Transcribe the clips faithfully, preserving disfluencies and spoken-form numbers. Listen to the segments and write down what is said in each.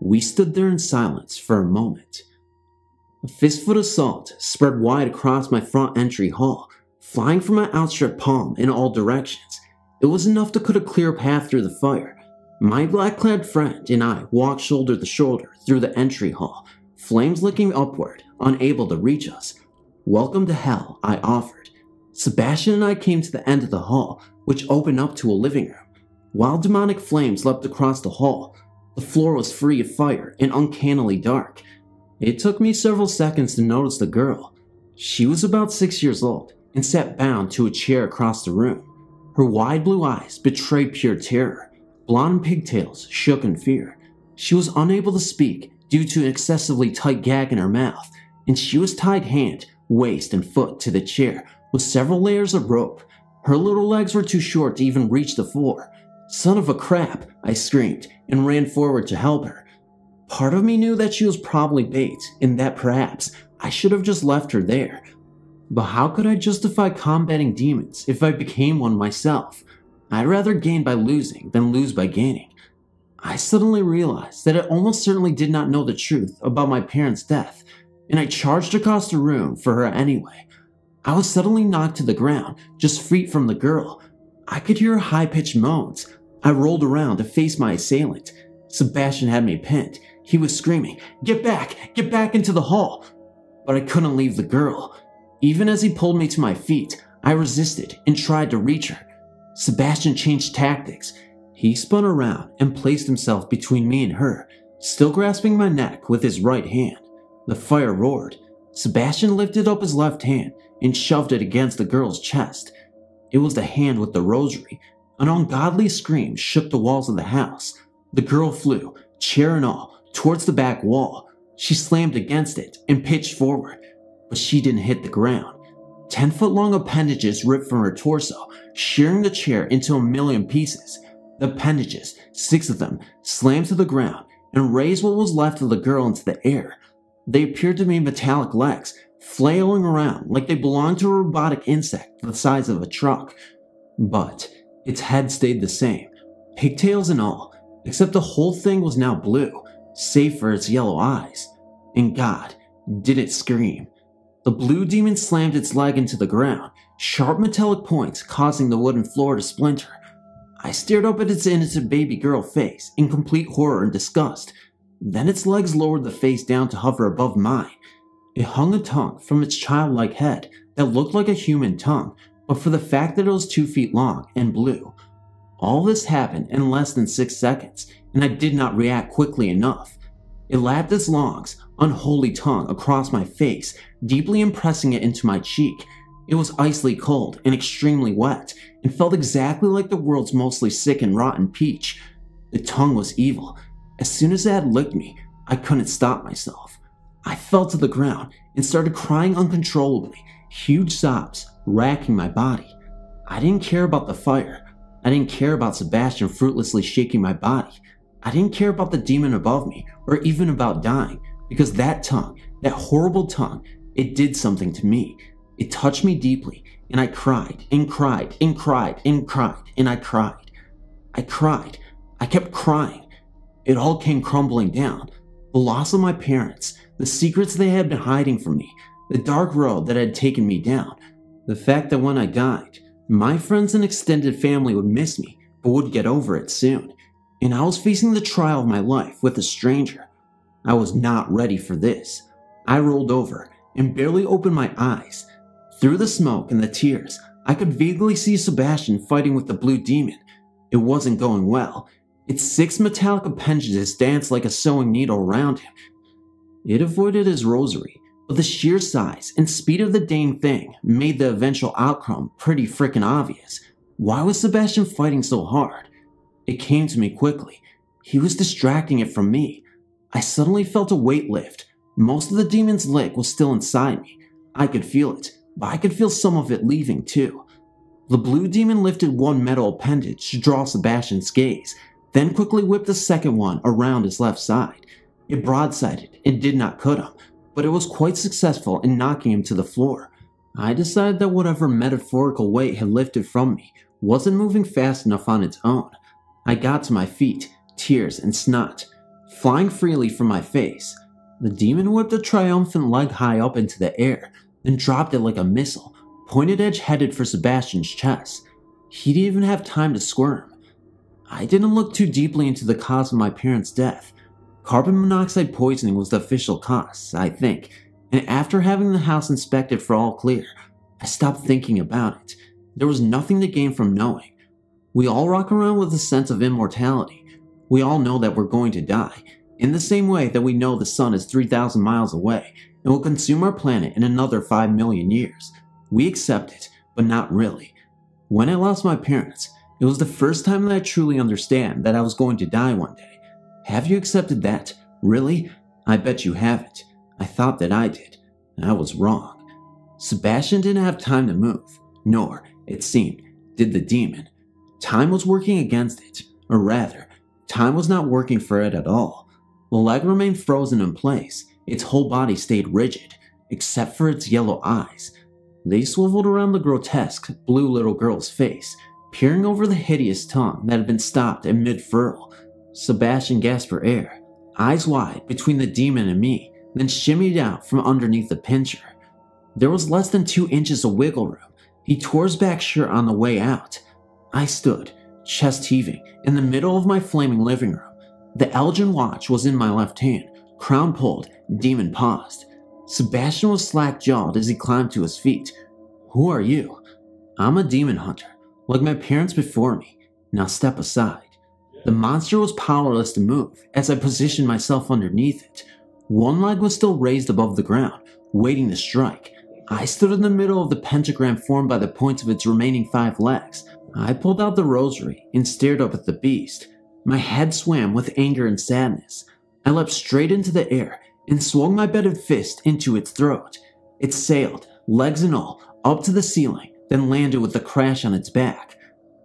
We stood there in silence for a moment. A fistful of salt spread wide across my front entry hall, flying from my outstretched palm in all directions. It was enough to cut a clear path through the fire. My black-clad friend and I walked shoulder to shoulder through the entry hall, flames licking upward, unable to reach us. Welcome to hell, I offered. Sebastian and I came to the end of the hall, which opened up to a living room. While demonic flames leapt across the hall, the floor was free of fire and uncannily dark. It took me several seconds to notice the girl. She was about six years old and sat bound to a chair across the room. Her wide blue eyes betrayed pure terror. Blonde pigtails shook in fear. She was unable to speak due to an excessively tight gag in her mouth, and she was tied hand, waist, and foot to the chair with several layers of rope. Her little legs were too short to even reach the floor. "Son of a crap," I screamed and ran forward to help her. Part of me knew that she was probably bait and that perhaps I should have just left her there. But how could I justify combating demons if I became one myself? I'd rather gain by losing than lose by gaining. I suddenly realized that I almost certainly did not know the truth about my parents' death, and I charged across the room for her anyway. I was suddenly knocked to the ground, just feet from the girl. I could hear high-pitched moans. I rolled around to face my assailant. Sebastian had me pinned. He was screaming, "Get back! Get back into the hall!" But I couldn't leave the girl. Even as he pulled me to my feet, I resisted and tried to reach her. Sebastian changed tactics. He spun around and placed himself between me and her, still grasping my neck with his right hand. The fire roared. Sebastian lifted up his left hand and shoved it against the girl's chest. It was the hand with the rosary. An ungodly scream shook the walls of the house. The girl flew, chair and all, towards the back wall. She slammed against it and pitched forward, but she didn't hit the ground. Ten-foot-long appendages ripped from her torso, shearing the chair into a million pieces. The appendages, six of them, slammed to the ground and raised what was left of the girl into the air. They appeared to be metallic legs, flailing around like they belonged to a robotic insect the size of a truck. But its head stayed the same, pigtails and all, except the whole thing was now blue, save for its yellow eyes. And God, did it scream. The blue demon slammed its leg into the ground, sharp metallic points causing the wooden floor to splinter. I stared up at its innocent baby girl face in complete horror and disgust. Then its legs lowered the face down to hover above mine. It hung a tongue from its childlike head that looked like a human tongue, but for the fact that it was two feet long and blue. All this happened in less than six seconds, and I did not react quickly enough. It lapped its long, unholy tongue across my face, deeply impressing it into my cheek. It was icily cold and extremely wet, and felt exactly like the world's mostly sick and rotten peach. The tongue was evil. As soon as it had licked me, I couldn't stop myself. I fell to the ground and started crying uncontrollably, huge sobs racking my body. I didn't care about the fire. I didn't care about Sebastian fruitlessly shaking my body. I didn't care about the demon above me or even about dying, because that tongue, that horrible tongue, it did something to me. It touched me deeply, and I cried and cried and cried and cried and I cried. I cried. I kept crying. It all came crumbling down. The loss of my parents, the secrets they had been hiding from me, the dark road that had taken me down, the fact that when I died, my friends and extended family would miss me, but would get over it soon. And I was facing the trial of my life with a stranger. I was not ready for this. I rolled over and barely opened my eyes. Through the smoke and the tears, I could vaguely see Sebastian fighting with the blue demon. It wasn't going well. Its six metallic appendages danced like a sewing needle around him. It avoided his rosary, but the sheer size and speed of the dang thing made the eventual outcome pretty frickin' obvious. Why was Sebastian fighting so hard? It came to me quickly. He was distracting it from me. I suddenly felt a weight lift. Most of the demon's lick was still inside me. I could feel it, but I could feel some of it leaving too. The blue demon lifted one metal appendage to draw Sebastian's gaze, then quickly whipped the second one around his left side. It broadsided and did not cut him, but it was quite successful in knocking him to the floor. I decided that whatever metaphorical weight had lifted from me wasn't moving fast enough on its own. I got to my feet, tears and snot flying freely from my face. The demon whipped a triumphant leg high up into the air, then dropped it like a missile, pointed edge headed for Sebastian's chest. He didn't even have time to squirm. I didn't look too deeply into the cause of my parents' death. Carbon monoxide poisoning was the official cause, I think, and after having the house inspected for all clear, I stopped thinking about it. There was nothing to gain from knowing. We all rock around with a sense of immortality. We all know that we're going to die, in the same way that we know the sun is three thousand miles away and will consume our planet in another five million years. We accept it, but not really. When I lost my parents, it was the first time that I truly understand that I was going to die one day. Have you accepted that? Really? I bet you haven't. I thought that I did. I was wrong. Sebastian didn't have time to move, nor, it seemed, did the demon. Time was working against it, or rather, time was not working for it at all. The leg remained frozen in place, its whole body stayed rigid, except for its yellow eyes. They swiveled around the grotesque, blue little girl's face, peering over the hideous tongue that had been stopped in mid-furl. Sebastian gasped for air, eyes wide between the demon and me, then shimmied out from underneath the pincher. There was less than two inches of wiggle room. He tore his back shirt on the way out. I stood, chest heaving, in the middle of my flaming living room. The Elgin watch was in my left hand, crown pulled, demon paused. Sebastian was slack-jawed as he climbed to his feet. Who are you? I'm a demon hunter, like my parents before me. Now step aside. The monster was powerless to move as I positioned myself underneath it. One leg was still raised above the ground, waiting to strike. I stood in the middle of the pentagram formed by the points of its remaining five legs. I pulled out the rosary and stared up at the beast. My head swam with anger and sadness. I leapt straight into the air and swung my bedded fist into its throat. It sailed, legs and all, up to the ceiling, then landed with a crash on its back.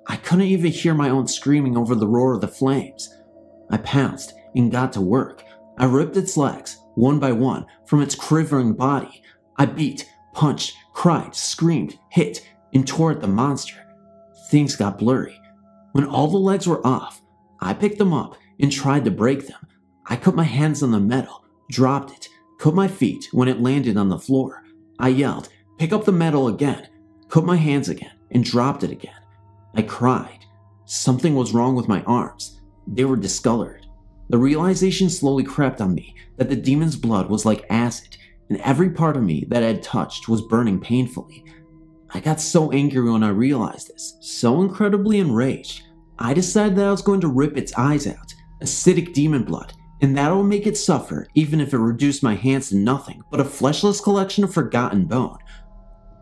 I couldn't even hear my own screaming over the roar of the flames. I pounced and got to work. I ripped its legs, one by one, from its quivering body. I beat, punched, cried, screamed, hit, and tore at the monster. Things got blurry. When all the legs were off, I picked them up and tried to break them. I put my hands on the metal, dropped it, cut my feet when it landed on the floor. I yelled, "Pick up the metal again," cut my hands again, and dropped it again. I cried. Something was wrong with my arms. They were discolored. The realization slowly crept on me that the demon's blood was like acid, and every part of me that I had touched was burning painfully. I got so angry when I realized this, so incredibly enraged, I decided that I was going to rip its eyes out, acidic demon blood, and that would make it suffer even if it reduced my hands to nothing but a fleshless collection of forgotten bone.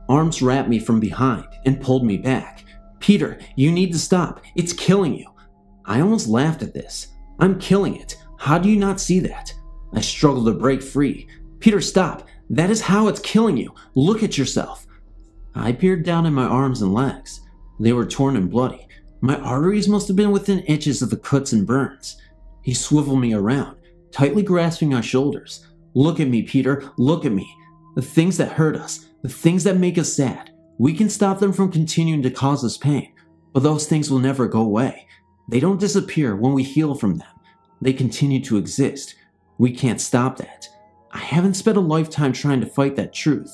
Arms wrapped me from behind and pulled me back. "Peter, you need to stop. It's killing you." I almost laughed at this. "I'm killing it. How do you not see that?" I struggled to break free. "Peter, stop. That is how it's killing you. Look at yourself." I peered down at my arms and legs. They were torn and bloody. My arteries must have been within inches of the cuts and burns. He swiveled me around, tightly grasping my shoulders. "Look at me, Peter. Look at me. The things that hurt us, the things that make us sad, we can stop them from continuing to cause us pain, but those things will never go away. They don't disappear when we heal from them. They continue to exist. We can't stop that. I haven't spent a lifetime trying to fight that truth."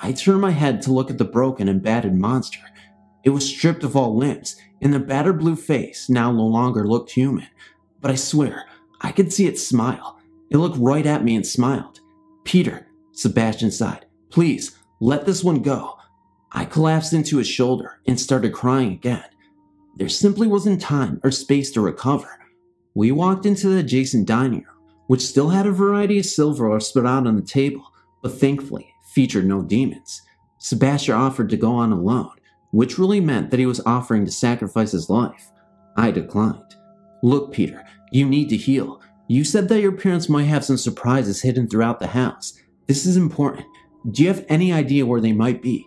I turned my head to look at the broken and battered monster. It was stripped of all limbs, and the battered blue face now no longer looked human. But I swear, I could see it smile. It looked right at me and smiled. "Peter," Sebastian sighed, "please, let this one go." I collapsed into his shoulder and started crying again. There simply wasn't time or space to recover. We walked into the adjacent dining room, which still had a variety of silverware spread out on the table, but thankfully featured no demons. Sebastian offered to go on alone, which really meant that he was offering to sacrifice his life. I declined. "Look, Peter, you need to heal. You said that your parents might have some surprises hidden throughout the house. This is important. Do you have any idea where they might be?"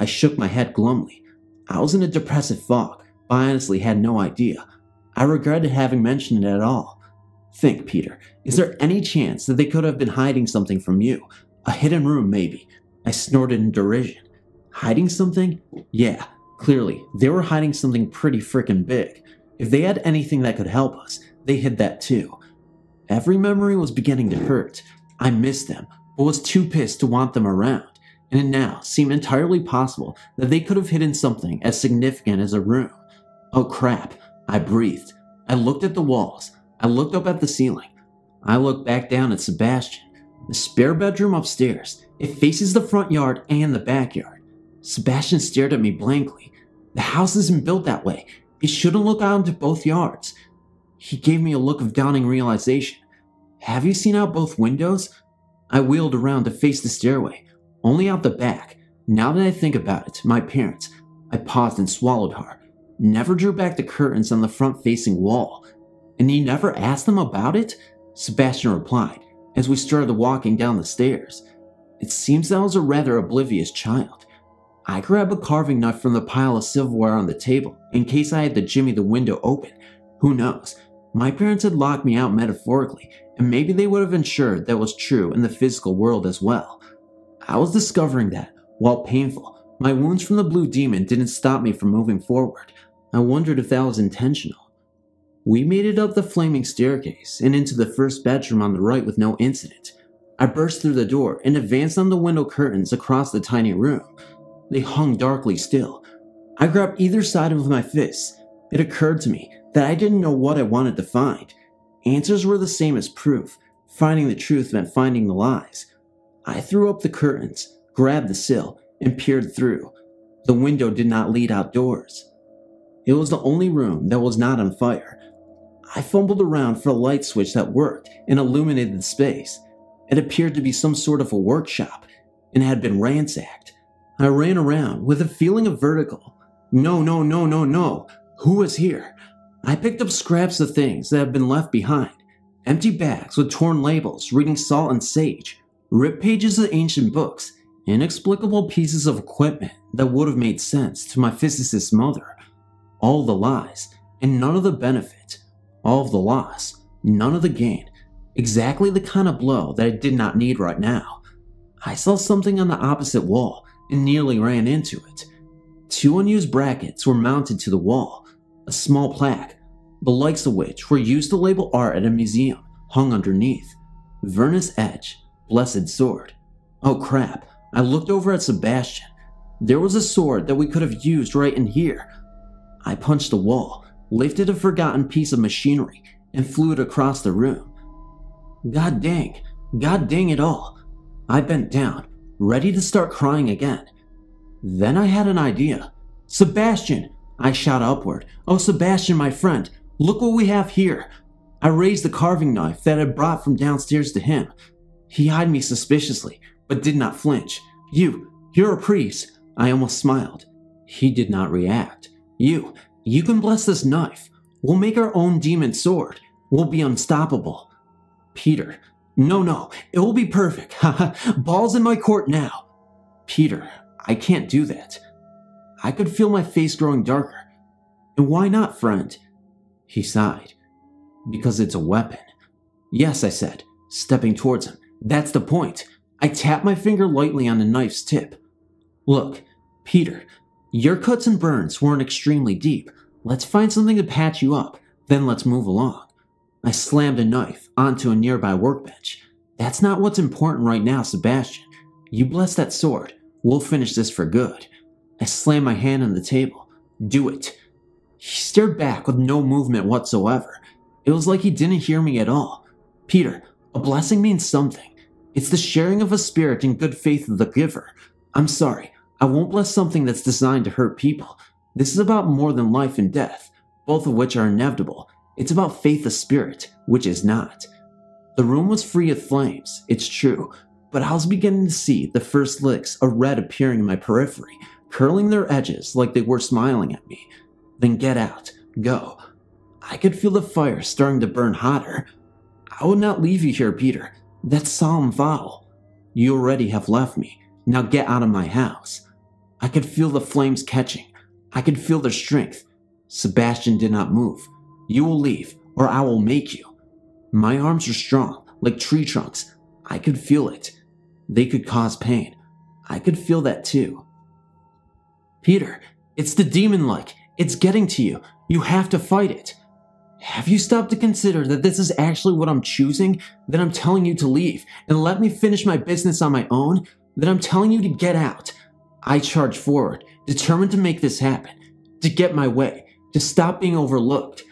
I shook my head glumly. I was in a depressive fog, but I honestly had no idea. I regretted having mentioned it at all. "Think, Peter. Is there any chance that they could have been hiding something from you? A hidden room, maybe. I snorted in derision. Hiding something? Yeah, clearly. They were hiding something pretty frickin' big. If they had anything that could help us, they hid that too. Every memory was beginning to hurt. I missed them, but was too pissed to want them around. And it now seemed entirely possible that they could have hidden something as significant as a room. Oh crap, I breathed. I looked at the walls. I looked up at the ceiling. I looked back down at Sebastian. The spare bedroom upstairs. It faces the front yard and the backyard. Sebastian stared at me blankly. The house isn't built that way. It shouldn't look out into both yards. He gave me a look of dawning realization. Have you seen out both windows? I wheeled around to face the stairway, only out the back. Now that I think about it, my parents. I paused and swallowed hard. Never drew back the curtains on the front-facing wall. And you never asked them about it? Sebastian replied, as we started walking down the stairs. It seems I was a rather oblivious child. I grabbed a carving knife from the pile of silverware on the table in case I had to jimmy the window open. Who knows? My parents had locked me out metaphorically, and maybe they would have ensured that was true in the physical world as well. I was discovering that, while painful, my wounds from the blue demon didn't stop me from moving forward. I wondered if that was intentional. We made it up the flaming staircase and into the first bedroom on the right with no incident. I burst through the door and advanced on the window curtains across the tiny room. They hung darkly still. I grabbed either side with my fists. It occurred to me that I didn't know what I wanted to find. Answers were the same as proof. Finding the truth meant finding the lies. I threw up the curtains, grabbed the sill, and peered through. The window did not lead outdoors. It was the only room that was not on fire. I fumbled around for a light switch that worked and illuminated the space. It appeared to be some sort of a workshop and had been ransacked. I ran around with a feeling of vertigo. No, no, no, no, no. Who was here? I picked up scraps of things that had been left behind. Empty bags with torn labels reading salt and sage. Ripped pages of ancient books. Inexplicable pieces of equipment that would have made sense to my physicist's mother. All the lies and none of the benefit. All of the loss, none of the gain. Exactly the kind of blow that I did not need right now. I saw something on the opposite wall and nearly ran into it. Two unused brackets were mounted to the wall. A small plaque, the likes of which were used to label art at a museum, hung underneath. Vernus Edge, Blessed Sword. Oh crap, I looked over at Sebastian. There was a sword that we could have used right in here. I punched the wall, lifted a forgotten piece of machinery, and flew it across the room. God dang, God dang it all. I bent down, ready to start crying again. Then I had an idea. Sebastian, I shot upward. Oh, Sebastian, my friend, look what we have here. I raised the carving knife that I brought from downstairs to him. He eyed me suspiciously, but did not flinch. You, you're a priest. I almost smiled. He did not react. You, You can bless this knife. We'll make our own demon sword. We'll be unstoppable. Peter. No, no. It will be perfect. Haha. Ball's in my court now. Peter. I can't do that. I could feel my face growing darker. And why not, friend? He sighed. Because it's a weapon. Yes, I said, stepping towards him. That's the point. I tapped my finger lightly on the knife's tip. Look, Peter. Your cuts and burns weren't extremely deep. Let's find something to patch you up, then let's move along. I slammed a knife onto a nearby workbench. That's not what's important right now, Sebastian. You bless that sword. We'll finish this for good. I slammed my hand on the table. Do it. He stared back with no movement whatsoever. It was like he didn't hear me at all. Peter, a blessing means something. It's the sharing of a spirit and good faith of the giver. I'm sorry. I won't bless something that's designed to hurt people. This is about more than life and death, both of which are inevitable. It's about faith of spirit, which is not. The room was free of flames, it's true, but I was beginning to see the first licks of red appearing in my periphery, curling their edges like they were smiling at me. Then get out, go. I could feel the fire starting to burn hotter. I will not leave you here, Peter. That's solemn vow. You already have left me. Now get out of my house. I could feel the flames catching. I could feel their strength. Sebastian did not move. You will leave, or I will make you. My arms are strong, like tree trunks. I could feel it. They could cause pain. I could feel that too. Peter, it's the demon-like. It's getting to you. You have to fight it. Have you stopped to consider that this is actually what I'm choosing? That I'm telling you to leave and let me finish my business on my own? That I'm telling you to get out? I charge forward, determined to make this happen, to get my way, to stop being overlooked.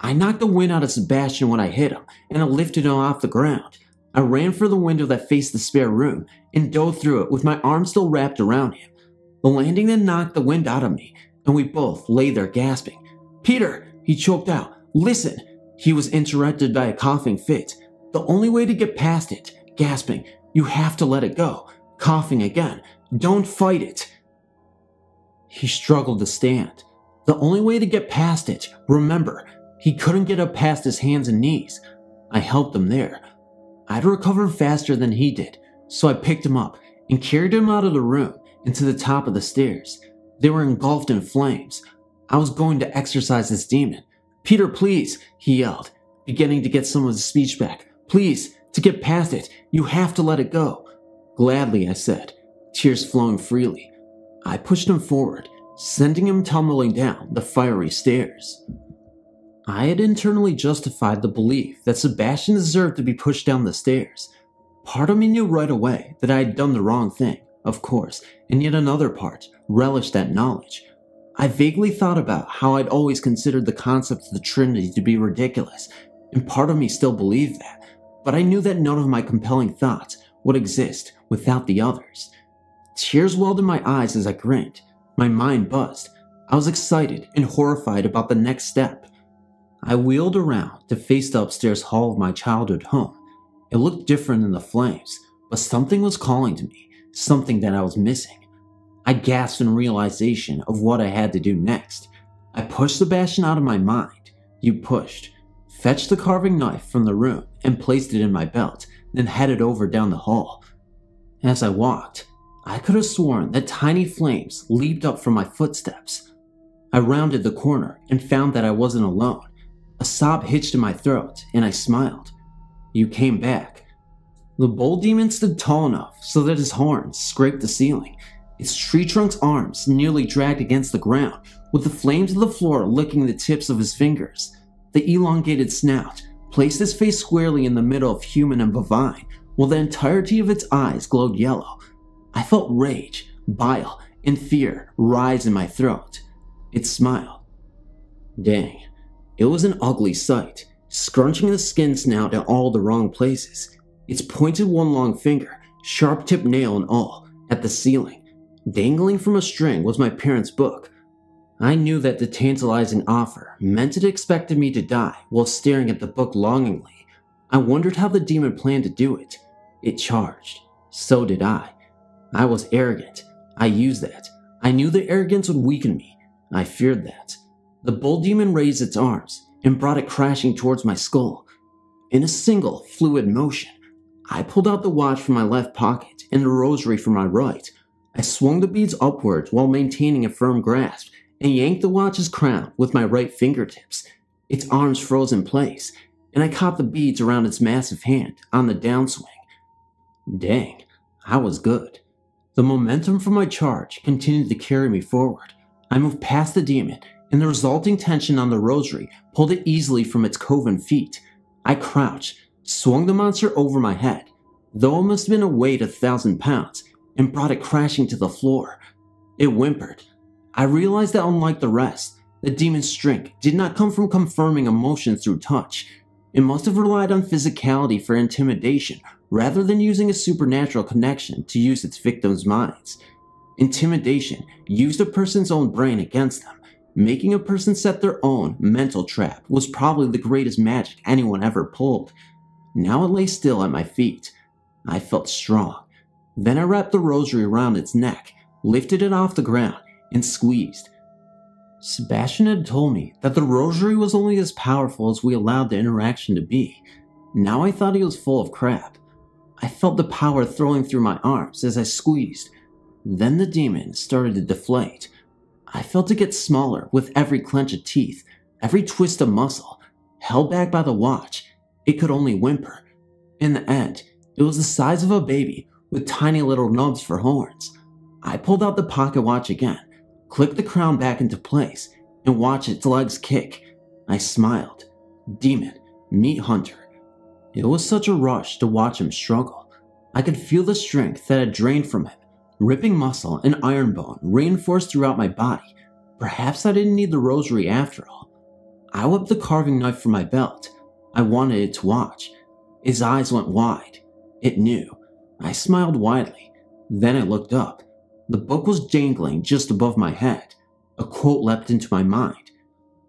I knocked the wind out of Sebastian when I hit him, and I lifted him off the ground. I ran for the window that faced the spare room and dove through it with my arm still wrapped around him. The landing then knocked the wind out of me, and we both lay there gasping. "Peter!" he choked out. "Listen!" He was interrupted by a coughing fit. The only way to get past it, gasping, "You have to let it go." Coughing again, "Don't fight it." He struggled to stand. The only way to get past it, remember, he couldn't get up past his hands and knees. I helped him there. I'd recovered faster than he did, so I picked him up and carried him out of the room and to the top of the stairs. They were engulfed in flames. I was going to exorcise this demon. "Peter, please," he yelled, beginning to get some of his speech back. "Please, to get past it, you have to let it go." "Gladly," I said, tears flowing freely. I pushed him forward, sending him tumbling down the fiery stairs. I had internally justified the belief that Sebastian deserved to be pushed down the stairs. Part of me knew right away that I had done the wrong thing, of course, and yet another part relished that knowledge. I vaguely thought about how I'd always considered the concept of the Trinity to be ridiculous, and part of me still believed that, but I knew that none of my compelling thoughts would exist without the others. Tears welled in my eyes as I grinned. My mind buzzed. I was excited and horrified about the next step. I wheeled around to face the upstairs hall of my childhood home. It looked different than the flames, but something was calling to me, something that I was missing. I gasped in realization of what I had to do next. I pushed Sebastian out of my mind. You pushed. Fetched the carving knife from the room and placed it in my belt, then headed over down the hall. As I walked, I could have sworn that tiny flames leaped up from my footsteps. I rounded the corner and found that I wasn't alone. A sob hitched in my throat, and I smiled. You came back. The bull demon stood tall enough so that his horns scraped the ceiling. Its tree trunk's arms nearly dragged against the ground, with the flames of the floor licking the tips of his fingers. The elongated snout placed its face squarely in the middle of human and bovine, while the entirety of its eyes glowed yellow. I felt rage, bile, and fear rise in my throat. It smiled. Dang, it was an ugly sight, scrunching the skin snout in all the wrong places. Its pointed one long finger, sharp-tipped nail and all, at the ceiling. Dangling from a string was my parents' book. I knew that the tantalizing offer meant it expected me to die while staring at the book longingly. I wondered how the demon planned to do it. It charged. So did I. I was arrogant. I used that. I knew the arrogance would weaken me. I feared that. The bull demon raised its arms and brought it crashing towards my skull. In a single, fluid motion, I pulled out the watch from my left pocket and the rosary from my right. I swung the beads upwards while maintaining a firm grasp and yanked the watch's crown with my right fingertips. Its arms froze in place, and I caught the beads around its massive hand on the downswing. Dang, I was good. The momentum from my charge continued to carry me forward. I moved past the demon, and the resulting tension on the rosary pulled it easily from its coven feet. I crouched, swung the monster over my head, though it must have been a weight of a thousand pounds, and brought it crashing to the floor. It whimpered. I realized that unlike the rest, the demon's strength did not come from confirming emotions through touch. It must have relied on physicality for intimidation rather than using a supernatural connection to use its victims' minds. Intimidation used a person's own brain against them. Making a person set their own mental trap was probably the greatest magic anyone ever pulled. Now it lay still at my feet. I felt strong. Then I wrapped the rosary around its neck, lifted it off the ground, and squeezed. Sebastian had told me that the rosary was only as powerful as we allowed the interaction to be. Now I thought he was full of crap. I felt the power thrilling through my arms as I squeezed. Then the demon started to deflate. I felt it get smaller with every clench of teeth, every twist of muscle. Held back by the watch, it could only whimper. In the end, it was the size of a baby, with tiny little knobs for horns. I pulled out the pocket watch again, clicked the crown back into place, and watched its legs kick. I smiled. Demon, meat hunter. It was such a rush to watch him struggle. I could feel the strength that had drained from him, ripping muscle and iron bone reinforced throughout my body. Perhaps I didn't need the rosary after all. I whipped the carving knife from my belt. I wanted it to watch. His eyes went wide. It knew. I smiled widely. Then I looked up. The book was dangling just above my head. A quote leapt into my mind.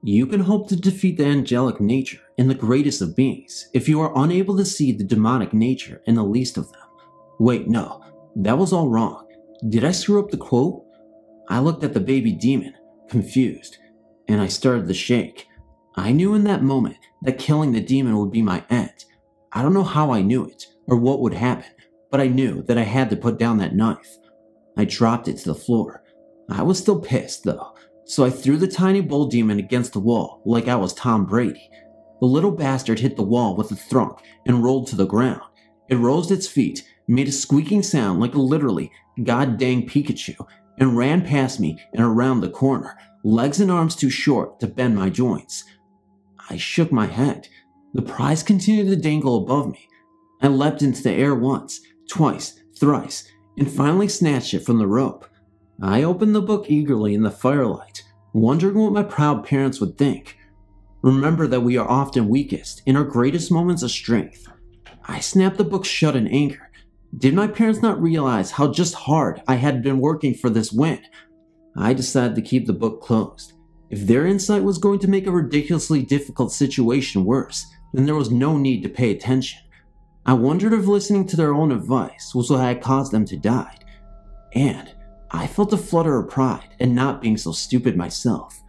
You can hope to defeat the angelic nature in the greatest of beings if you are unable to see the demonic nature in the least of them. Wait, no. That was all wrong. Did I screw up the quote? I looked at the baby demon, confused, and I started to shake. I knew in that moment that killing the demon would be my end. I don't know how I knew it or what would happen, but I knew that I had to put down that knife. I dropped it to the floor. I was still pissed, though, so I threw the tiny bull demon against the wall like I was Tom Brady. The little bastard hit the wall with a thunk and rolled to the ground. It rose its feet, made a squeaking sound like a literally goddamn Pikachu, and ran past me and around the corner, legs and arms too short to bend my joints. I shook my head. The prize continued to dangle above me. I leapt into the air once, twice, thrice, and finally snatched it from the rope. I opened the book eagerly in the firelight, wondering what my proud parents would think. Remember that we are often weakest in our greatest moments of strength. I snapped the book shut in anger. Did my parents not realize how just hard I had been working for this win? I decided to keep the book closed. If their insight was going to make a ridiculously difficult situation worse, then there was no need to pay attention. I wondered if listening to their own advice was what had caused them to die. And I felt a flutter of pride in not being so stupid myself.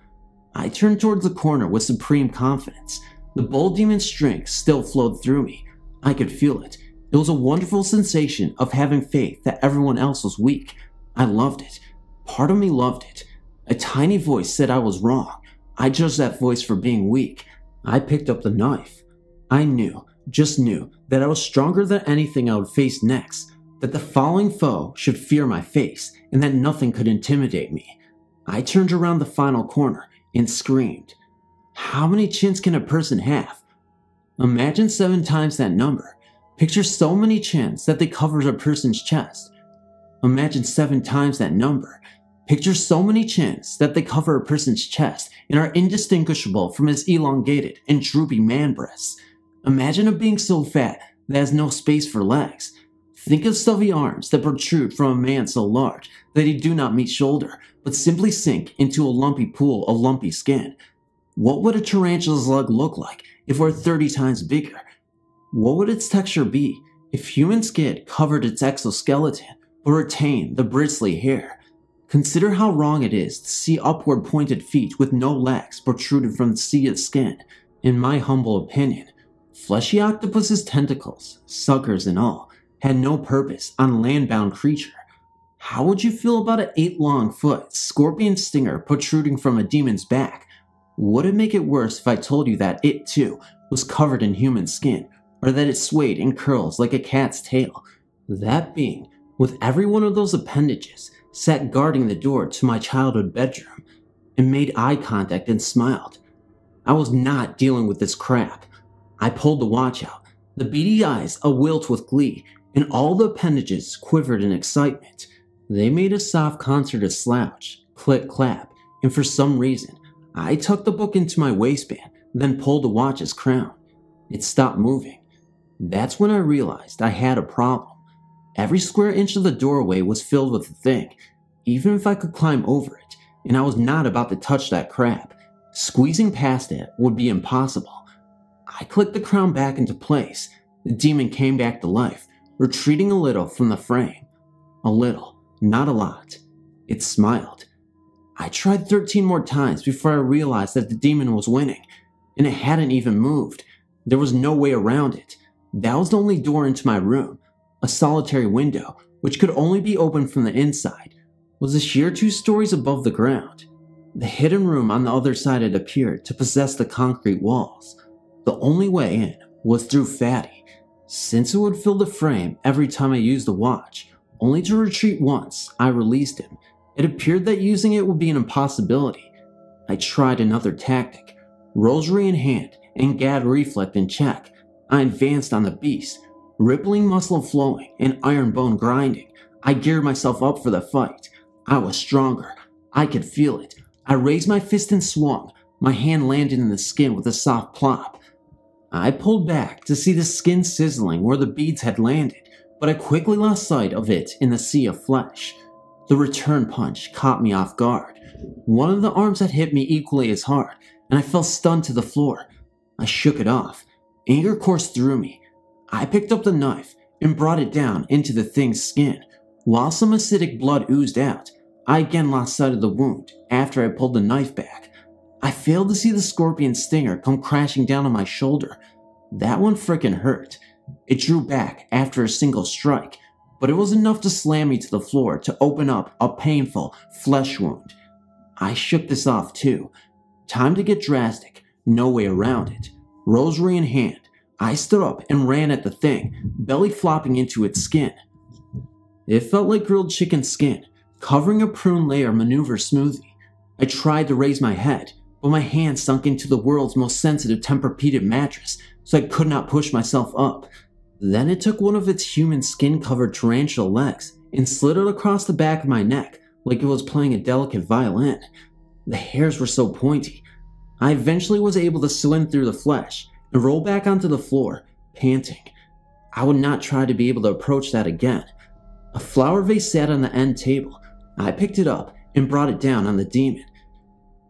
I turned towards the corner with supreme confidence. The bull demon's strength still flowed through me. I could feel it. It was a wonderful sensation of having faith that everyone else was weak. I loved it. Part of me loved it. A tiny voice said I was wrong. I judged that voice for being weak. I picked up the knife. I knew, just knew, that I was stronger than anything I would face next, that the following foe should fear my face, and that nothing could intimidate me. I turned around the final corner and screamed. How many chins can a person have? Imagine seven times that number. Picture so many chins that they cover a person's chest. Imagine seven times that number. Picture so many chins that they cover a person's chest and are indistinguishable from his elongated and droopy man breasts. Imagine a being so fat that has no space for legs. Think of stubby arms that protrude from a man so large that he do not meet shoulder, but simply sink into a lumpy pool of lumpy skin. What would a tarantula's leg look like if it were thirty times bigger? What would its texture be if human skin covered its exoskeleton but retained the bristly hair? Consider how wrong it is to see upward pointed feet with no legs protruded from the sea of skin. In my humble opinion, fleshy octopus's tentacles, suckers and all, had no purpose on land-bound creature. How would you feel about an eight-long foot scorpion stinger protruding from a demon's back? Would it make it worse if I told you that it, too, was covered in human skin, or that it swayed in curls like a cat's tail? That being, with every one of those appendages, sat guarding the door to my childhood bedroom and made eye contact and smiled. I was not dealing with this crap. I pulled the watch out, the beady eyes awilt with glee, and all the appendages quivered in excitement. They made a soft concert of slouch, click, clap, and for some reason, I tucked the book into my waistband, then pulled the watch's crown. It stopped moving. That's when I realized I had a problem. Every square inch of the doorway was filled with the thing, even if I could climb over it, and I was not about to touch that crap. Squeezing past it would be impossible. I clicked the crown back into place. The demon came back to life, retreating a little from the frame. A little, not a lot. It smiled. I tried thirteen more times before I realized that the demon was winning, and it hadn't even moved. There was no way around it. That was the only door into my room. A solitary window, which could only be opened from the inside, was a sheer two stories above the ground. The hidden room on the other side had appeared to possess the concrete walls. The only way in was through Fatty. Since it would fill the frame every time I used the watch, only to retreat once, I released him. It appeared that using it would be an impossibility. I tried another tactic. Rosary in hand and Gad reflect in check, I advanced on the beast. Rippling muscle flowing and iron bone grinding, I geared myself up for the fight. I was stronger. I could feel it. I raised my fist and swung. My hand landed in the skin with a soft plop. I pulled back to see the skin sizzling where the beads had landed, but I quickly lost sight of it in the sea of flesh. The return punch caught me off guard. One of the arms had hit me equally as hard, and I fell stunned to the floor. I shook it off. Anger coursed through me. I picked up the knife and brought it down into the thing's skin. While some acidic blood oozed out, I again lost sight of the wound after I pulled the knife back. I failed to see the scorpion stinger come crashing down on my shoulder. That one frickin' hurt. It drew back after a single strike, but it was enough to slam me to the floor to open up a painful flesh wound. I shook this off too. Time to get drastic, no way around it. Rosary in hand, I stood up and ran at the thing, belly flopping into its skin. It felt like grilled chicken skin, covering a prune layer maneuver smoothie. I tried to raise my head, but my hand sunk into the world's most sensitive Tempur-Pedic mattress, so I could not push myself up. Then it took one of its human skin-covered tarantula legs and slid it across the back of my neck like it was playing a delicate violin. The hairs were so pointy. I eventually was able to swim through the flesh and roll back onto the floor, panting. I would not try to be able to approach that again. A flower vase sat on the end table. I picked it up and brought it down on the demon.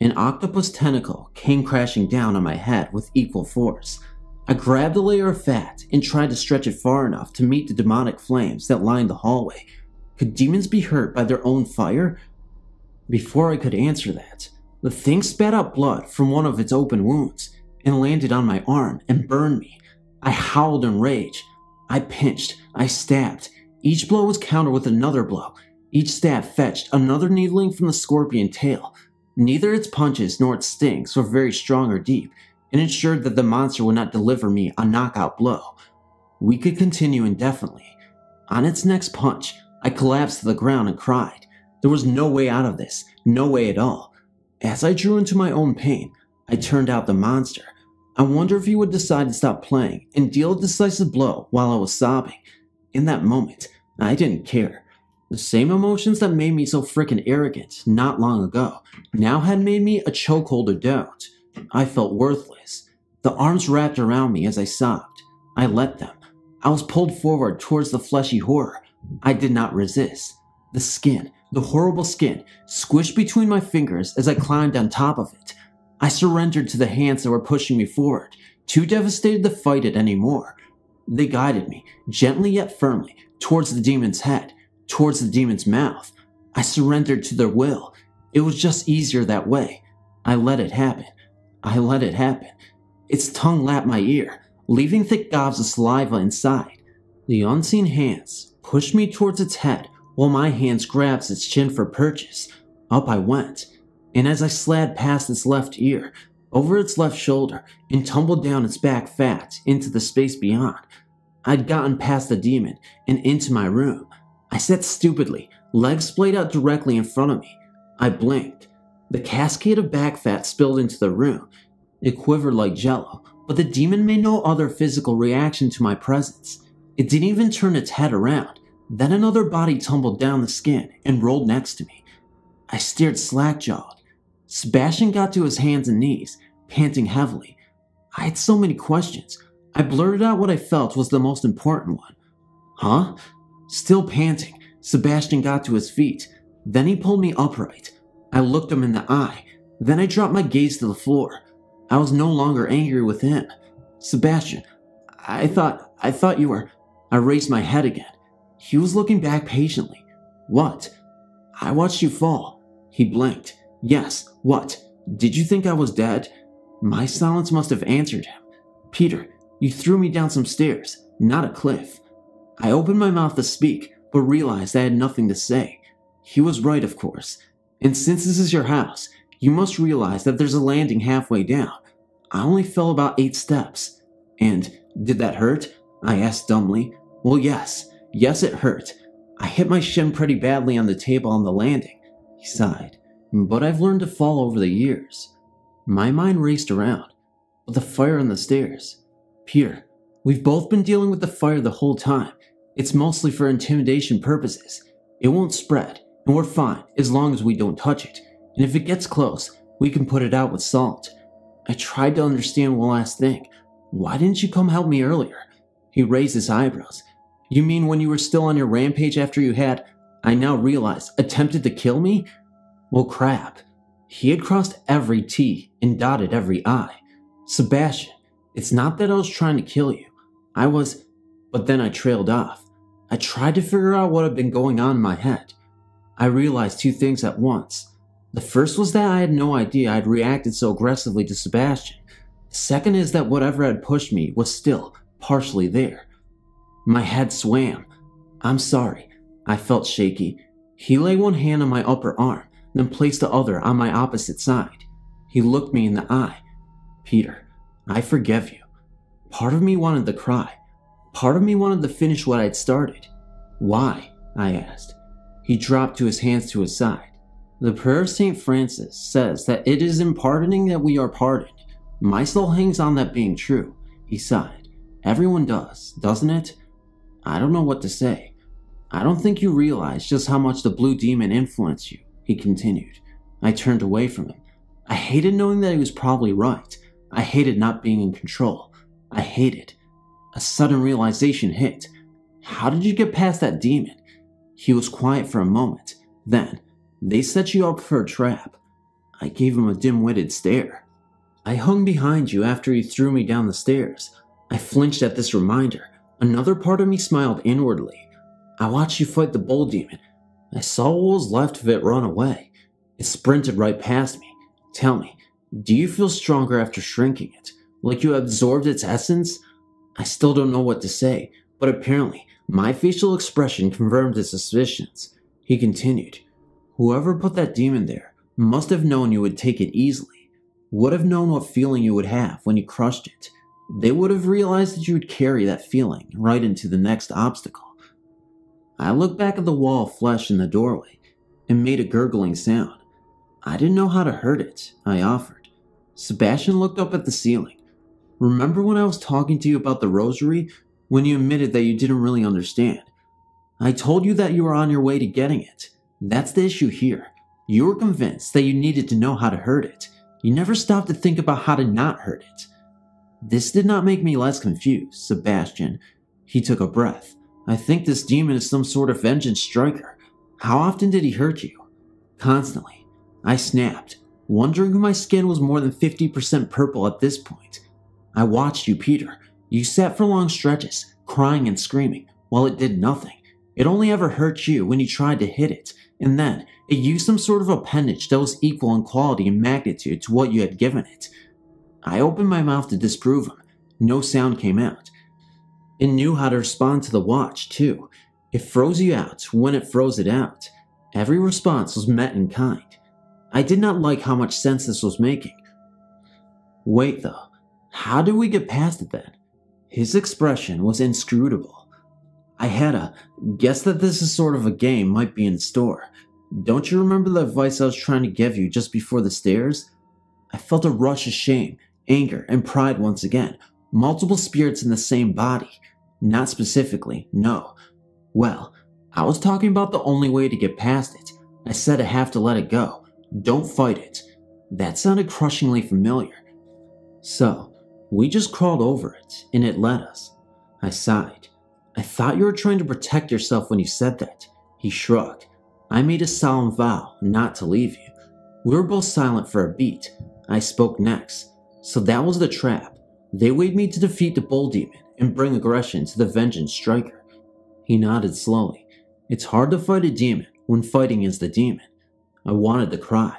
An octopus tentacle came crashing down on my head with equal force. I grabbed a layer of fat and tried to stretch it far enough to meet the demonic flames that lined the hallway. Could demons be hurt by their own fire? Before I could answer that, the thing spat out blood from one of its open wounds and landed on my arm and burned me. I howled in rage. I pinched. I stabbed. Each blow was countered with another blow. Each stab fetched another needling from the scorpion tail. Neither its punches nor its stings were very strong or deep, and ensured that the monster would not deliver me a knockout blow. We could continue indefinitely. On its next punch, I collapsed to the ground and cried. There was no way out of this, no way at all. As I drew into my own pain, I turned out the monster. I wonder if he would decide to stop playing and deal a decisive blow while I was sobbing. In that moment, I didn't care. The same emotions that made me so frickin' arrogant not long ago now had made me a chokehold of doubt. I felt worthless. The arms wrapped around me as I sobbed. I let them. I was pulled forward towards the fleshy horror. I did not resist. The skin, the horrible skin, squished between my fingers as I climbed on top of it. I surrendered to the hands that were pushing me forward, too devastated to fight it anymore. They guided me, gently yet firmly, towards the demon's head, towards the demon's mouth. I surrendered to their will. It was just easier that way. I let it happen. I let it happen. Its tongue lapped my ear, leaving thick gobs of saliva inside. The unseen hands pushed me towards its head while my hands grabbed its chin for purchase. Up I went, and as I slid past its left ear, over its left shoulder, and tumbled down its back fat into the space beyond, I'd gotten past the demon and into my room. I sat stupidly, legs splayed out directly in front of me. I blinked. The cascade of back fat spilled into the room. It quivered like jello, but the demon made no other physical reaction to my presence. It didn't even turn its head around. Then another body tumbled down the skin and rolled next to me. I stared slack-jawed. Sebastian got to his hands and knees, panting heavily. I had so many questions. I blurted out what I felt was the most important one. Huh? Still panting, Sebastian got to his feet. Then he pulled me upright. I looked him in the eye. Then I dropped my gaze to the floor. I was no longer angry with him. Sebastian, I thought, I thought you were... I raised my head again. He was looking back patiently. What? I watched you fall. He blinked. Yes, what? Did you think I was dead? My silence must have answered him. Peter, you threw me down some stairs, not a cliff. I opened my mouth to speak, but realized I had nothing to say. He was right, of course. And since this is your house, you must realize that there's a landing halfway down. I only fell about eight steps. And did that hurt? I asked dumbly. Well, yes. Yes, it hurt. I hit my shin pretty badly on the table on the landing. He sighed. But I've learned to fall over the years. My mind raced around. With the fire on the stairs. Peter, we've both been dealing with the fire the whole time. It's mostly for intimidation purposes. It won't spread, and we're fine as long as we don't touch it. And if it gets close, we can put it out with salt. I tried to understand one last thing. Why didn't you come help me earlier? He raised his eyebrows. You mean when you were still on your rampage after you had, I now realize, attempted to kill me? Well, crap. He had crossed every T and dotted every I. Sebastian, it's not that I was trying to kill you. I was, but then I trailed off. I tried to figure out what had been going on in my head. I realized two things at once. The first was that I had no idea I had reacted so aggressively to Sebastian. The second is that whatever had pushed me was still partially there. My head swam. I'm sorry. I felt shaky. He laid one hand on my upper arm, then placed the other on my opposite side. He looked me in the eye. Peter, I forgive you. Part of me wanted to cry. Part of me wanted to finish what I'd started. Why? I asked. He dropped to his hands to his side. The prayer of Saint Francis says that it is in pardoning that we are pardoned. My soul hangs on that being true. He sighed. Everyone does, doesn't it? I don't know what to say. I don't think you realize just how much the blue demon influenced you, he continued. I turned away from him. I hated knowing that he was probably right. I hated not being in control. I hated. A sudden realization hit. How did you get past that demon? He was quiet for a moment. Then, they set you up for a trap. I gave him a dim-witted stare. I hung behind you after you threw me down the stairs. I flinched at this reminder. Another part of me smiled inwardly. I watched you fight the bull demon. I saw what was left of it run away. It sprinted right past me. Tell me, do you feel stronger after shrinking it? Like you absorbed its essence? I still don't know what to say, but apparently, my facial expression confirmed his suspicions. He continued. Whoever put that demon there must have known you would take it easily, would have known what feeling you would have when you crushed it. They would have realized that you would carry that feeling right into the next obstacle. I looked back at the wall of flesh in the doorway and made a gurgling sound. I didn't know how to hurt it, I offered. Sebastian looked up at the ceiling. Remember when I was talking to you about the rosary when you admitted that you didn't really understand? I told you that you were on your way to getting it. That's the issue here. You were convinced that you needed to know how to hurt it. You never stopped to think about how to not hurt it. This did not make me less confused, Sebastian. He took a breath. I think this demon is some sort of vengeance striker. How often did he hurt you? Constantly. I snapped, wondering if my skin was more than fifty percent purple at this point. I watched you, Peter. You sat for long stretches, crying and screaming, while it did nothing. It only ever hurt you when you tried to hit it, and then it used some sort of appendage that was equal in quality and magnitude to what you had given it. I opened my mouth to disprove him. No sound came out. It knew how to respond to the watch, too. It froze you out when it froze it out. Every response was met in kind. I did not like how much sense this was making. Wait, though. How did we get past it, then? His expression was inscrutable. I had a guess that this is sort of a game might be in store. Don't you remember the advice I was trying to give you just before the stairs? I felt a rush of shame, anger, and pride once again. Multiple spirits in the same body. Not specifically, no. Well, I was talking about the only way to get past it. I said I have to let it go. Don't fight it. That sounded crushingly familiar. So, we just crawled over it, and it let us. I sighed. I thought you were trying to protect yourself when you said that. He shrugged. I made a solemn vow not to leave you. We were both silent for a beat. I spoke next. So that was the trap. They weighed me to defeat the bull demon and bring aggression to the vengeance striker. He nodded slowly. It's hard to fight a demon when fighting is the demon. I wanted to cry.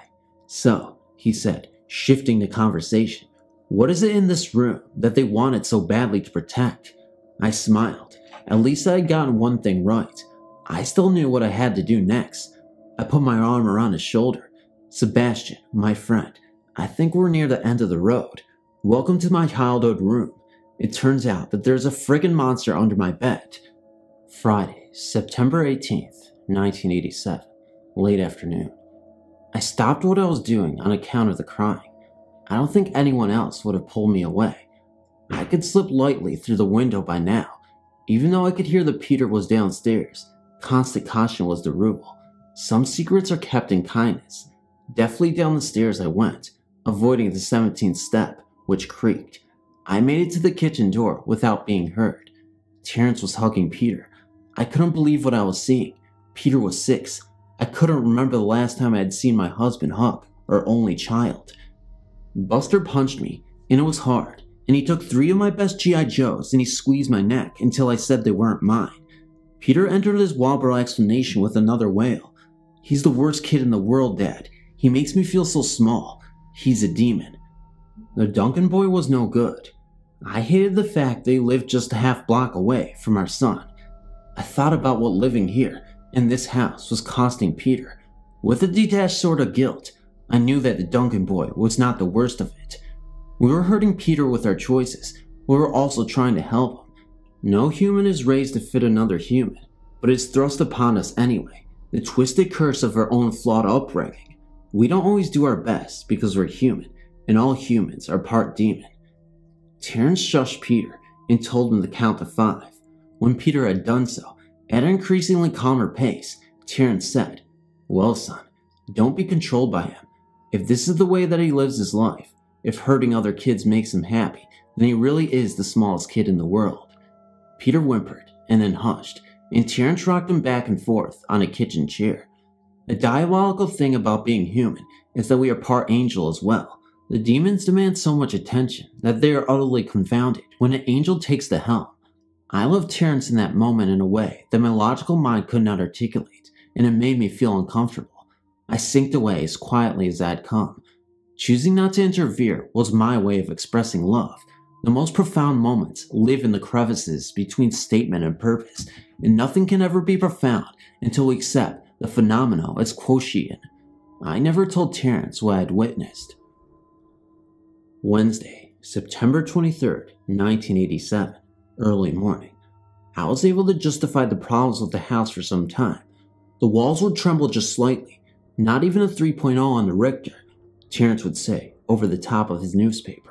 So, he said, shifting the conversation. What is it in this room that they wanted so badly to protect? I smiled. At least I had gotten one thing right. I still knew what I had to do next. I put my arm around his shoulder. Sebastian, my friend, I think we're near the end of the road. Welcome to my childhood room. It turns out that there's a friggin' monster under my bed. Friday, September eighteenth, nineteen eighty-seven, late afternoon. I stopped what I was doing on account of the crying. I don't think anyone else would have pulled me away. I could slip lightly through the window by now, even though I could hear that Peter was downstairs. Constant caution was the rule. Some secrets are kept in kindness. Deftly down the stairs I went, avoiding the seventeenth step, which creaked. I made it to the kitchen door without being heard. Terrence was hugging Peter. I couldn't believe what I was seeing. Peter was six. I couldn't remember the last time I had seen my husband hug our only child. Buster punched me, and it was hard, and he took three of my best G I Joes and he squeezed my neck until I said they weren't mine. Peter entered his Wobbler explanation with another wail. He's the worst kid in the world, Dad. He makes me feel so small. He's a demon. The Duncan boy was no good. I hated the fact they lived just a half block away from our son. I thought about what living here in this house was costing Peter. With a detached sort of guilt, I knew that the Duncan boy was not the worst of it. We were hurting Peter with our choices. We were also trying to help him. No human is raised to fit another human, but it's thrust upon us anyway, the twisted curse of our own flawed upbringing. We don't always do our best because we're human, and all humans are part demon. Terrence shushed Peter and told him to count to five. When Peter had done so, at an increasingly calmer pace, Terrence said, "Well, son, don't be controlled by him. If this is the way that he lives his life, if hurting other kids makes him happy, then he really is the smallest kid in the world." Peter whimpered and then hushed, and Terrence rocked him back and forth on a kitchen chair. The diabolical thing about being human is that we are part angel as well. The demons demand so much attention that they are utterly confounded when an angel takes the helm. I loved Terrence in that moment in a way that my logical mind could not articulate, and it made me feel uncomfortable. I sinked away as quietly as I had come. Choosing not to interfere was my way of expressing love. The most profound moments live in the crevices between statement and purpose, and nothing can ever be profound until we accept the phenomenon as quotient. I never told Terrence what I had witnessed. Wednesday, September twenty-third, nineteen eighty-seven, early morning. I was able to justify the problems with the house for some time. The walls would tremble just slightly, not even a three point oh on the Richter, Terrence would say over the top of his newspaper.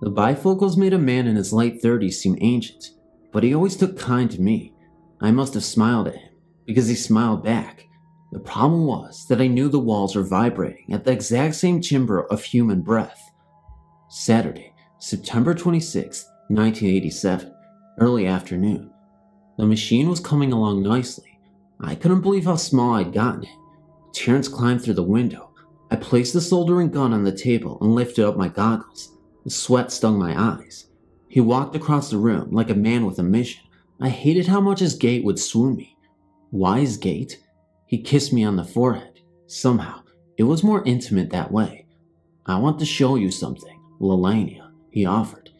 The bifocals made a man in his late thirties seem ancient, but he always took kind to me. I must have smiled at him, because he smiled back. The problem was that I knew the walls were vibrating at the exact same timbre of human breath. Saturday, September twenty-sixth, nineteen eighty-seven, early afternoon. The machine was coming along nicely. I couldn't believe how small I'd gotten it. Terrence climbed through the window. I placed the soldering gun on the table and lifted up my goggles. The sweat stung my eyes. He walked across the room like a man with a mission. I hated how much his gait would swoon me. Why his gait? He kissed me on the forehead. Somehow, it was more intimate that way. "I want to show you something, Lelania," he offered.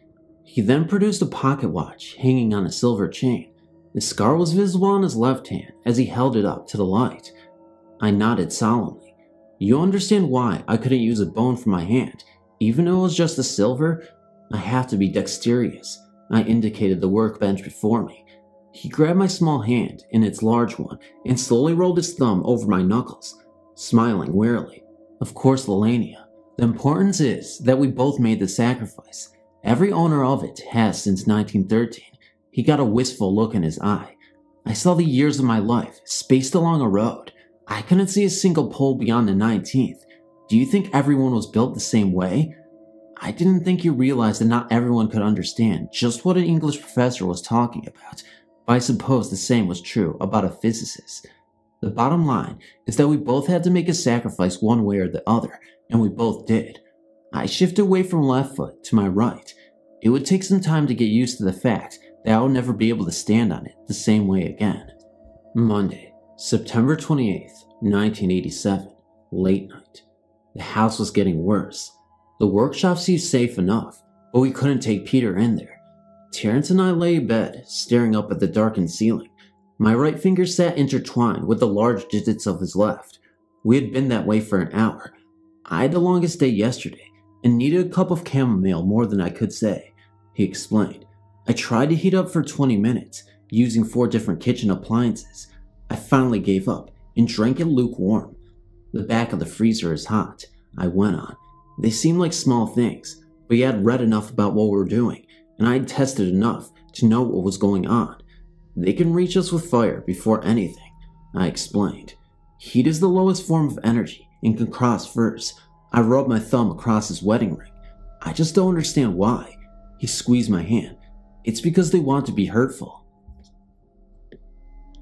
He then produced a pocket watch hanging on a silver chain. The scar was visible on his left hand as he held it up to the light. I nodded solemnly. You understand why I couldn't use a bone for my hand, even though it was just a silver? I have to be dexterous. I indicated the workbench before me. He grabbed my small hand in its large one and slowly rolled his thumb over my knuckles, smiling wearily. Of course, Lelania. The importance is that we both made the sacrifice. Every owner of it has since nineteen thirteen. He got a wistful look in his eye. I saw the years of my life spaced along a road. I couldn't see a single pole beyond the nineteenth. Do you think everyone was built the same way? I didn't think you realized that not everyone could understand just what an English professor was talking about, but I suppose the same was true about a physicist. The bottom line is that we both had to make a sacrifice one way or the other, and we both did. I shifted away from left foot to my right. It would take some time to get used to the fact that I would never be able to stand on it the same way again. Monday, September twenty-eighth, nineteen eighty-seven, late night. The house was getting worse. The workshop seemed safe enough, but we couldn't take Peter in there. Terrence and I lay in bed, staring up at the darkened ceiling. My right finger sat intertwined with the large digits of his left. We had been that way for an hour. I had the longest day yesterday, and needed a cup of chamomile more than I could say. he explained. I tried to heat up for twenty minutes, using four different kitchen appliances. I finally gave up and drank it lukewarm. The back of the freezer is hot, I went on. They seemed like small things, but you had read enough about what we were doing, and I had tested enough to know what was going on. They can reach us with fire before anything, I explained. Heat is the lowest form of energy and can cross first. I rubbed my thumb across his wedding ring. I just don't understand why. He squeezed my hand. It's because they want to be hurtful.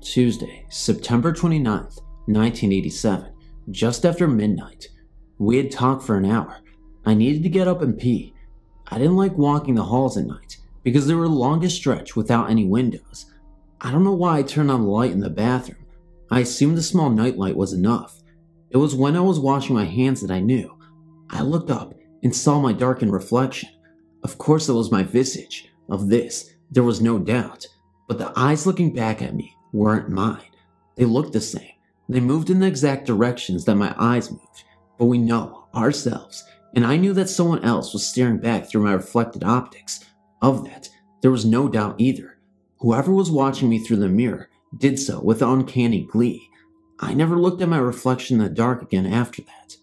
Tuesday, September twenty-ninth, nineteen eighty-seven, just after midnight. We had talked for an hour. I needed to get up and pee. I didn't like walking the halls at night because they were the longest stretch without any windows. I don't know why I turned on the light in the bathroom. I assumed the small nightlight was enough. It was when I was washing my hands that I knew. I looked up and saw my darkened reflection. Of course it was my visage. Of this, there was no doubt. But the eyes looking back at me weren't mine. They looked the same. They moved in the exact directions that my eyes moved. But we know ourselves, and I knew that someone else was staring back through my reflected optics. Of that, there was no doubt either. Whoever was watching me through the mirror did so with uncanny glee. I never looked at my reflection in the dark again after that.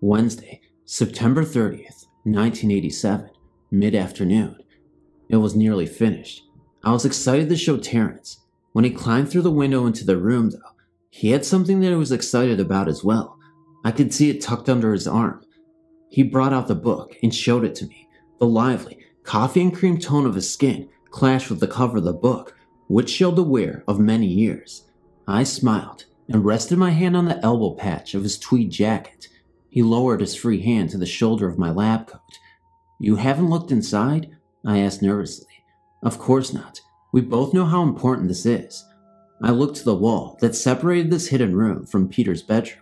Wednesday, September thirtieth, nineteen eighty-seven, mid-afternoon. It was nearly finished. I was excited to show Terrence. When he climbed through the window into the room, though, he had something that he was excited about as well. I could see it tucked under his arm. He brought out the book and showed it to me. The lively, coffee and cream tone of his skin clashed with the cover of the book, which showed the wear of many years. I smiled and rested my hand on the elbow patch of his tweed jacket. He lowered his free hand to the shoulder of my lab coat. "You haven't looked inside?" I asked nervously. "Of course not. We both know how important this is." I looked to the wall that separated this hidden room from Peter's bedroom.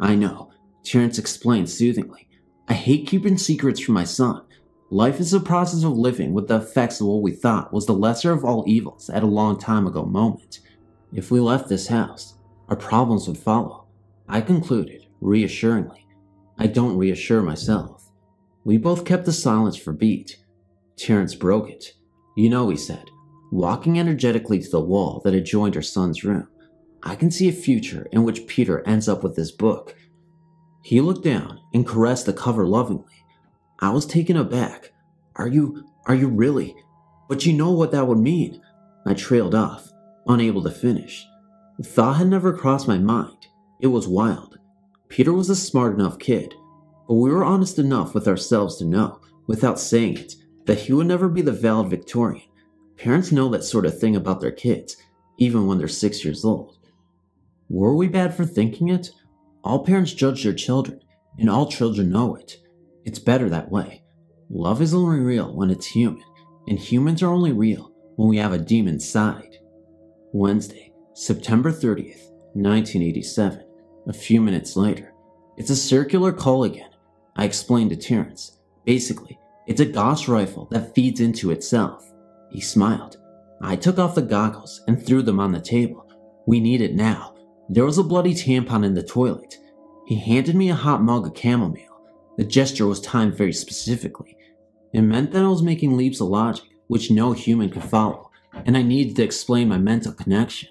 "I know," Terrence explained soothingly. "I hate keeping secrets from my son. Life is the process of living with the effects of what we thought was the lesser of all evils at a long time ago moment. If we left this house, our problems would follow," I concluded reassuringly. I don't reassure myself. We both kept the silence for a beat. Terrence broke it. "You know," he said, walking energetically to the wall that adjoined her son's room, "I can see a future in which Peter ends up with this book." He looked down and caressed the cover lovingly. I was taken aback. Are you, are you really? But you know what that would mean. I trailed off, unable to finish. The thought had never crossed my mind. It was wild. Peter was a smart enough kid, but we were honest enough with ourselves to know, without saying it, that he would never be the valid Victorian. Parents know that sort of thing about their kids, even when they're six years old. Were we bad for thinking it? All parents judge their children, and all children know it. It's better that way. Love is only real when it's human, and humans are only real when we have a demon inside. Wednesday, September thirtieth, nineteen eighty-seven. A few minutes later. It's a circular call again, I explained to Terrence. Basically, it's a Gauss rifle that feeds into itself. He smiled. I took off the goggles and threw them on the table. We need it now. There was a bloody tampon in the toilet. He handed me a hot mug of chamomile. The gesture was timed very specifically. It meant that I was making leaps of logic which no human could follow, and I needed to explain my mental connection.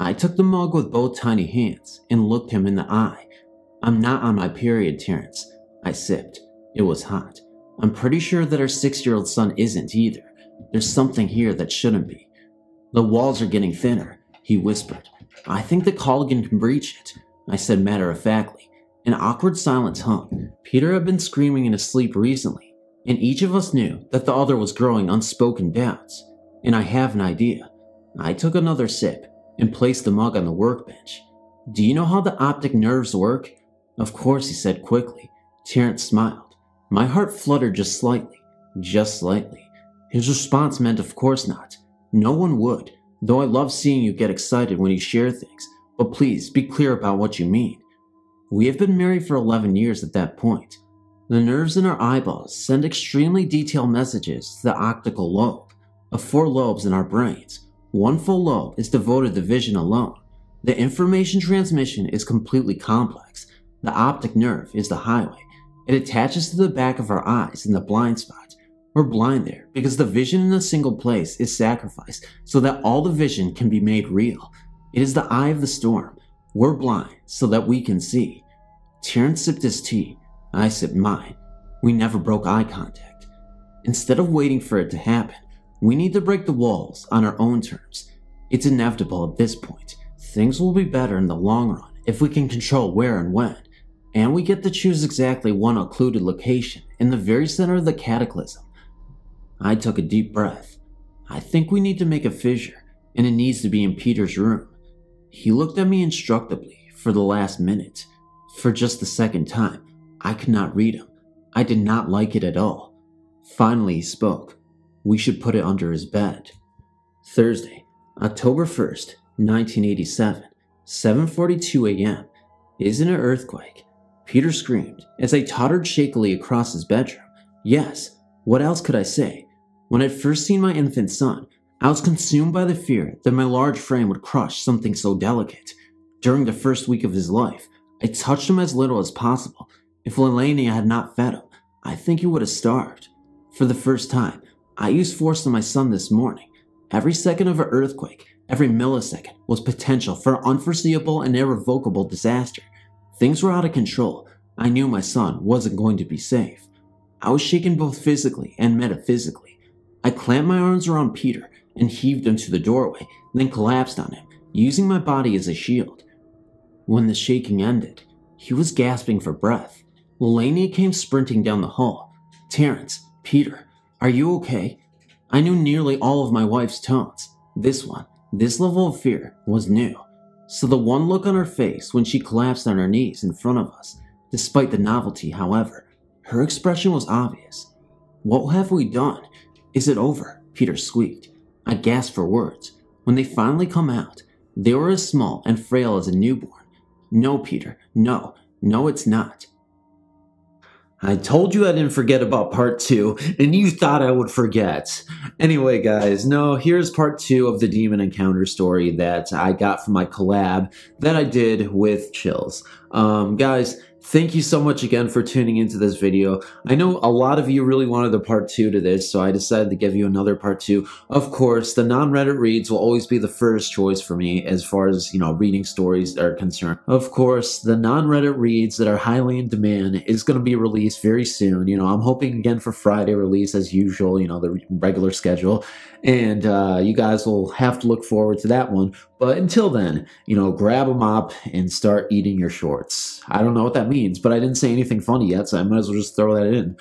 I took the mug with both tiny hands and looked him in the eye. "I'm not on my period, Terrence," I sipped. It was hot. "I'm pretty sure that our six-year-old son isn't either. There's something here that shouldn't be." "The walls are getting thinner," he whispered. "I think the Colligan can breach it," I said matter-of-factly. An awkward silence hung. Peter had been screaming in his sleep recently, and each of us knew that the other was growing unspoken doubts. "And I have an idea." I took another sip and placed the mug on the workbench. "Do you know how the optic nerves work?" "Of course," he said quickly. Terrence smiled. My heart fluttered just slightly. Just slightly. His response meant, "Of course not. No one would, though I love seeing you get excited when you share things, but please be clear about what you mean." We have been married for eleven years at that point. The nerves in our eyeballs send extremely detailed messages to the occipital lobe, of four lobes in our brains. One full lobe is devoted to vision alone. The information transmission is completely complex. The optic nerve is the highway. It attaches to the back of our eyes in the blind spot. We're blind there because the vision in a single place is sacrificed so that all the vision can be made real. It is the eye of the storm. We're blind so that we can see. Terrence sipped his tea. I sipped mine. We never broke eye contact. Instead of waiting for it to happen, we need to break the walls on our own terms. It's inevitable at this point. Things will be better in the long run if we can control where and when. And we get to choose exactly one occluded location in the very center of the cataclysm. I took a deep breath. I think we need to make a fissure, and it needs to be in Peter's room. He looked at me instructively for the last minute. For just the second time, I could not read him. I did not like it at all. Finally, he spoke. We should put it under his bed. Thursday, October first, nineteen eighty-seven, seven forty-two a m Is in an earthquake. Peter screamed as I tottered shakily across his bedroom. Yes, what else could I say? When I'd first seen my infant son, I was consumed by the fear that my large frame would crush something so delicate. During the first week of his life, I touched him as little as possible. If Lelania had not fed him, I think he would have starved. For the first time, I used force on my son this morning. Every second of an earthquake, every millisecond, was potential for unforeseeable and irrevocable disaster. Things were out of control. I knew my son wasn't going to be safe. I was shaken both physically and metaphysically. I clamped my arms around Peter and heaved him to the doorway, then collapsed on him, using my body as a shield. When the shaking ended, he was gasping for breath. Lelania came sprinting down the hall. Terrence, Peter, are you okay? I knew nearly all of my wife's tones. This one, this level of fear, was new. So the one look on her face when she collapsed on her knees in front of us, despite the novelty, however, her expression was obvious. What have we done? Is it over? Peter squeaked. I gasped for words. When they finally come out, they were as small and frail as a newborn. No, Peter, no, no it's not. I told you I didn't forget about part two, and you thought I would forget. Anyway, guys, no, here's part two of the demon encounter story that I got from my collab that I did with Chills. Um, guys, thank you so much again for tuning into this video. I know a lot of you really wanted a part two to this, so I decided to give you another part two. Of course, the non-Reddit reads will always be the first choice for me as far as, you know, reading stories are concerned. Of course, the non-Reddit reads that are highly in demand is going to be released very soon. You know, I'm hoping again for Friday release as usual, you know, the regular schedule. And uh, you guys will have to look forward to that one. But until then, you know, grab them up and start eating your shorts. I don't know what that means, but I didn't say anything funny yet, so I might as well just throw that in.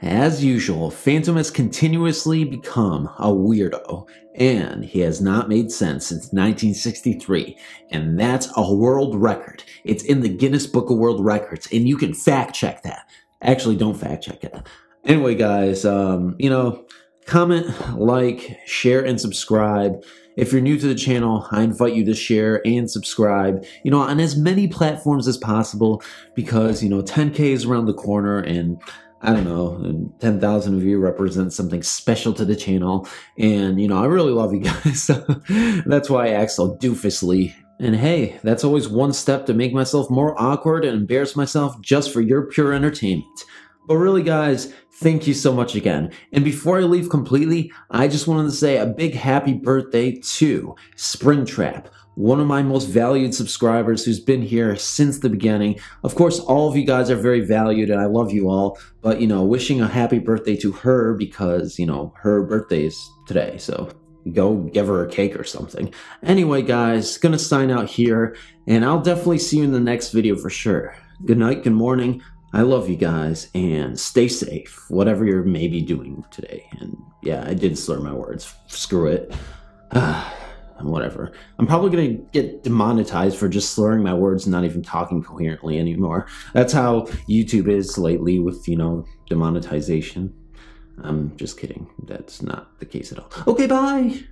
As usual, Phantom has continuously become a weirdo, and he has not made sense since nineteen sixty-three, and that's a world record. It's in the Guinness Book of World Records, and you can fact check that. Actually, don't fact check it. Anyway, guys, um, you know, comment, like, share, and subscribe. If you're new to the channel, I invite you to share and subscribe, you know, on as many platforms as possible because, you know, ten K is around the corner and I don't know, ten thousand of you represents something special to the channel. And, you know, I really love you guys. So that's why I act so doofusly. And hey, that's always one step to make myself more awkward and embarrass myself just for your pure entertainment. But really, guys, thank you so much again. And before I leave completely, I just wanted to say a big happy birthday to Springtrap, one of my most valued subscribers who's been here since the beginning. Of course, all of you guys are very valued and I love you all, but, you know, wishing a happy birthday to her because, you know, her birthday is today, so go give her a cake or something. Anyway, guys, gonna sign out here, and I'll definitely see you in the next video for sure. Good night, good morning. I love you guys, and stay safe, whatever you're maybe doing today. And yeah, I did slur my words. Screw it. Uh, whatever. I'm probably going to get demonetized for just slurring my words and not even talking coherently anymore. That's how YouTube is lately with, you know, demonetization. I'm just kidding. That's not the case at all. Okay, bye!